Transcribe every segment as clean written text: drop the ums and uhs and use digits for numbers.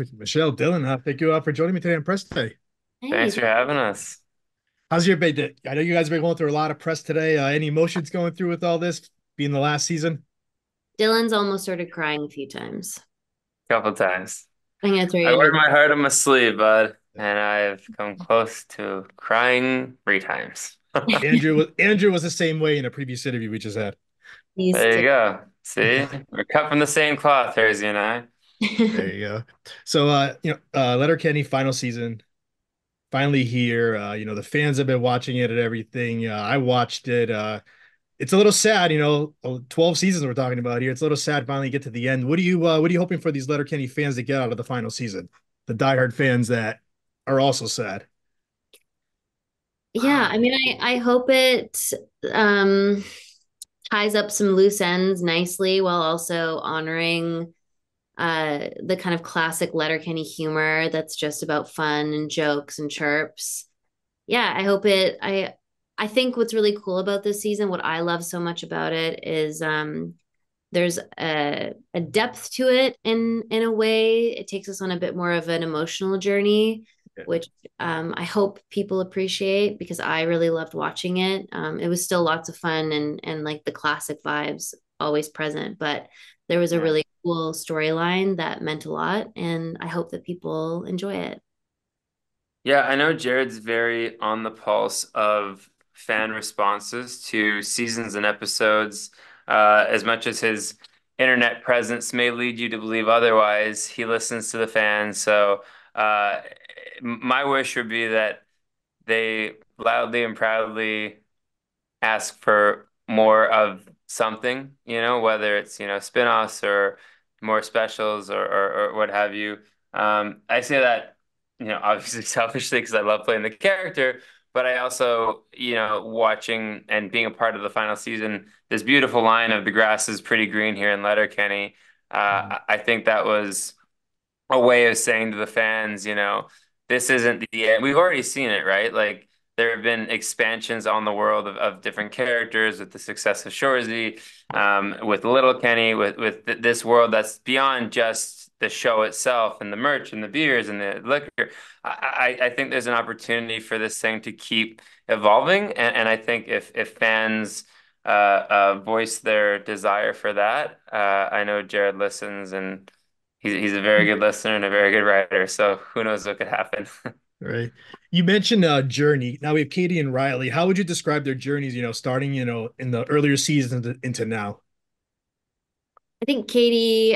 Perfect. Michelle, Dylan, thank you all for joining me today on Press Day. Hey. Thanks for having us. How's your big day? I know you guys have been going through a lot of press today. Any emotions going through with all this being the last season? Dylan's almost started crying a few times. A couple times. I wear my heart on my sleeve, bud, and I've come close to crying 3 times. Andrew was the same way in a previous interview we just had. There you go. See, we're cut from the same cloth, Hersey and I. There you go. So, Letterkenny final season, finally here. The fans have been watching it and everything. I watched it. It's a little sad, 12 seasons we're talking about here. It's a little sad finally get to the end. What are you hoping for these Letterkenny fans to get out of the final season? The diehard fans that are also sad. Yeah, I mean, I hope it ties up some loose ends nicely while also honoring the kind of classic Letterkenny humor that's just about fun and jokes and chirps. Yeah, I hope it... I think what's really cool about this season, what I love so much about it is there's a depth to it in a way. It takes us on a bit more of an emotional journey, which I hope people appreciate because I really loved watching it. It was still lots of fun and like the classic vibes always present, but there was a really cool storyline that meant a lot and I hope that people enjoy it. Yeah, I know Jared's very on the pulse of fan responses to seasons and episodes. As much as his internet presence may lead you to believe otherwise, he listens to the fans. So my wish would be that they loudly and proudly ask for more of something, whether it's, spinoffs or more specials or what have you. I say that, obviously selfishly because I love playing the character, but I also, watching and being a part of the final season, this beautiful line of the grass is pretty green here in Letterkenny. I think that was a way of saying to the fans, this isn't the end. We've already seen it, right? Like there have been expansions on the world of different characters with the success of Shoresy, with Letterkenny, with this world that's beyond just the show itself and the merch and the beers and the liquor. I think there's an opportunity for this thing to keep evolving. And I think if fans voice their desire for that, I know Jared listens and he's a very good listener and a very good writer. So who knows what could happen. Right. You mentioned journey. Now we have Katy and Reilly. How would you describe their journeys, starting, in the earlier seasons into now? I think Katy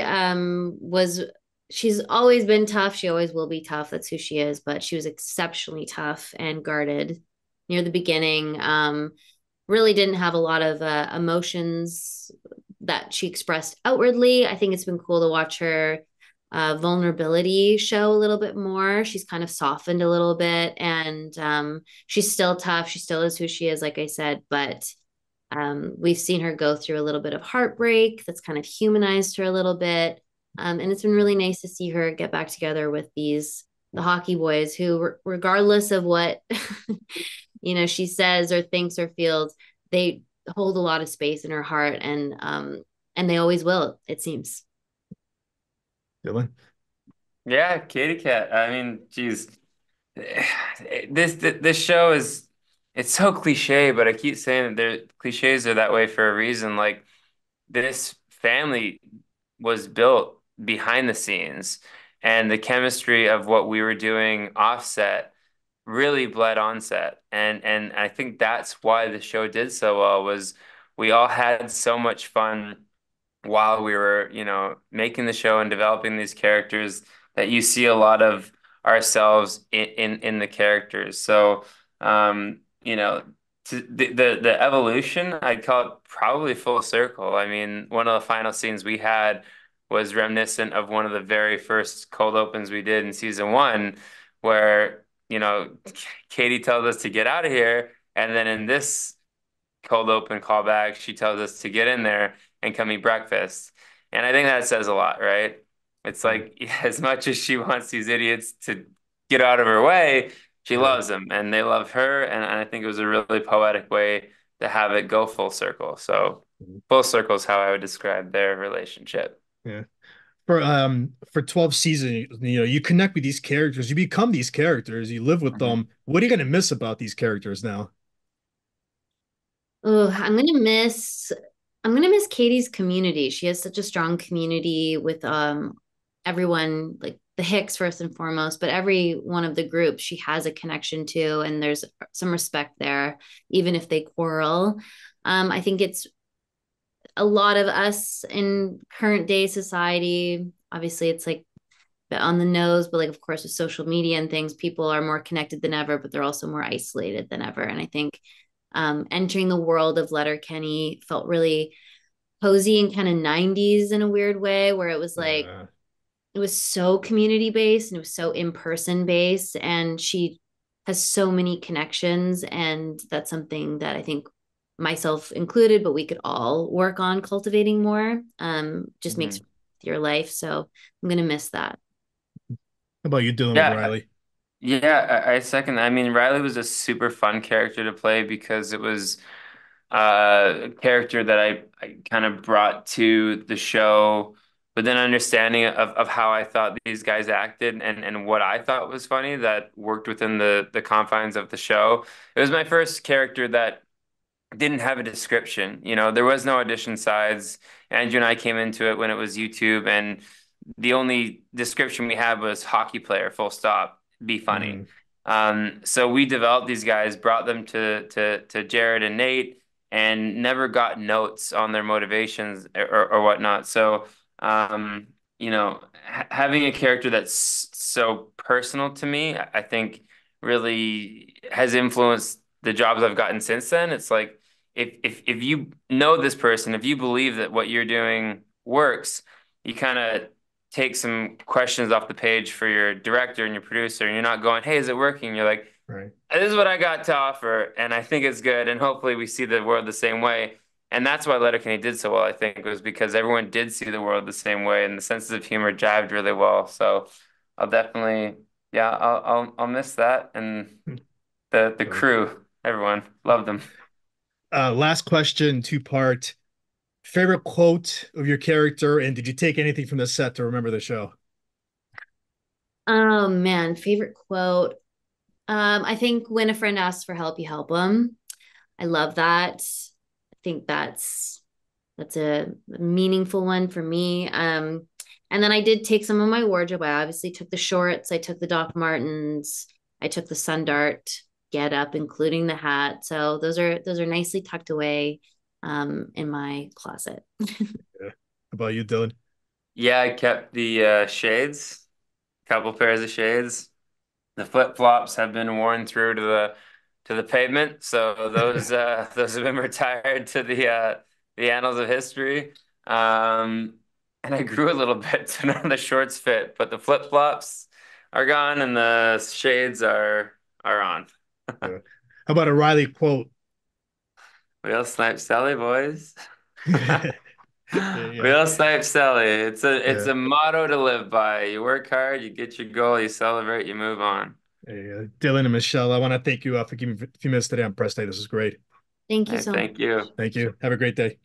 she's always been tough. She always will be tough. That's who she is. But she was exceptionally tough and guarded near the beginning. Really didn't have a lot of emotions that she expressed outwardly. I think it's been cool to watch her vulnerability show a little bit more. She's kind of softened a little bit and she's still tough. She still is who she is, like I said, but we've seen her go through a little bit of heartbreak that's kind of humanized her a little bit. And it's been really nice to see her get back together with the hockey boys who, regardless of what, she says or thinks or feels, they hold a lot of space in her heart and they always will, it seems. Dylan? Yeah, Katy Cat. I mean, geez, this show is, it's so cliche, but I keep saying that cliches are that way for a reason. Like this family was built behind the scenes and the chemistry of what we were doing offset really bled onset. And I think that's why the show did so well was we all had so much fun while we were, making the show and developing these characters that you see a lot of ourselves in the characters. So, the evolution, I'd call it probably full circle. I mean, one of the final scenes we had was reminiscent of one of the very first cold opens we did in season 1, where, Katy tells us to get out of here. And then in this cold open callback, she tells us to get in there and come eat breakfast. And I think that says a lot, right? It's like, as much as she wants these idiots to get out of her way, she loves them and they love her. And I think it was a really poetic way to have it go full circle. So full circle is how I would describe their relationship. Yeah. for 12 seasons, you know, you connect with these characters, you become these characters, you live with them. What are you going to miss about these characters now? Oh, I'm going to miss Katie's community. She has such a strong community with everyone, like the Hicks first and foremost, but every one of the groups she has a connection to, and there's some respect there, even if they quarrel. I think it's a lot of us in current day society. Obviously, it's like on the nose, but like, of course, with social media and things, people are more connected than ever, but they're also more isolated than ever. And I think entering the world of Letterkenny felt really cozy and kind of 90s in a weird way, where it was like, it was so community-based and it was so in-person based, and she has so many connections. And that's something that I think myself included, but we could all work on cultivating more, just makes your life. So I'm going to miss that. How about you, Dylan, with Reilly? Yeah, I second that. I mean, Reilly was a super fun character to play because it was a character that I kind of brought to the show, but then understanding of how I thought these guys acted and what I thought was funny that worked within the confines of the show. It was my first character that didn't have a description. You know, there was no audition sides. Andrew and I came into it when it was YouTube, and the only description we had was hockey player, full stop. Be funny. So we developed these guys, brought them to Jared and Nate, and never got notes on their motivations or whatnot. So, you know, having a character that's so personal to me, I think really has influenced the jobs I've gotten since then. It's like, if you know this person, if you believe that what you're doing works, you kind of take some questions off the page for your director and your producer, and you're not going, hey, is it working? You're like, right, this is what I got to offer, and I think it's good, and hopefully we see the world the same way. And that's why Letterkenny did so well, I think, was because everyone did see the world the same way, and the senses of humor jived really well. So I'll definitely, I'll miss that. And the crew, everyone, loved them. Last question, two-part. Favorite quote of your character, and did you take anything from the set to remember the show? Oh man, favorite quote. I think when a friend asks for help, you help them. I love that. I think that's a meaningful one for me. And then I did take some of my wardrobe. I obviously took the shorts. I took the Doc Martens. I took the Sundart get up, including the hat. So those are nicely tucked away in my closet. Yeah. How about you, Dylan? Yeah, I kept the shades, a couple pairs of shades. The flip-flops have been worn through to the pavement, so those those have been retired to the annals of history. And I grew a little bit, so none of the shorts fit, but the flip-flops are gone and the shades are on. Yeah. How about a Reilly quote? We all snipe Sally, boys. We all snipe Sally. It's a motto to live by. You work hard, you get your goal, you celebrate, you move on. Hey, Dylan and Michelle, I want to thank you for giving me a few minutes today on Press Day. This is great. Thank you so much. Thank you. Have a great day.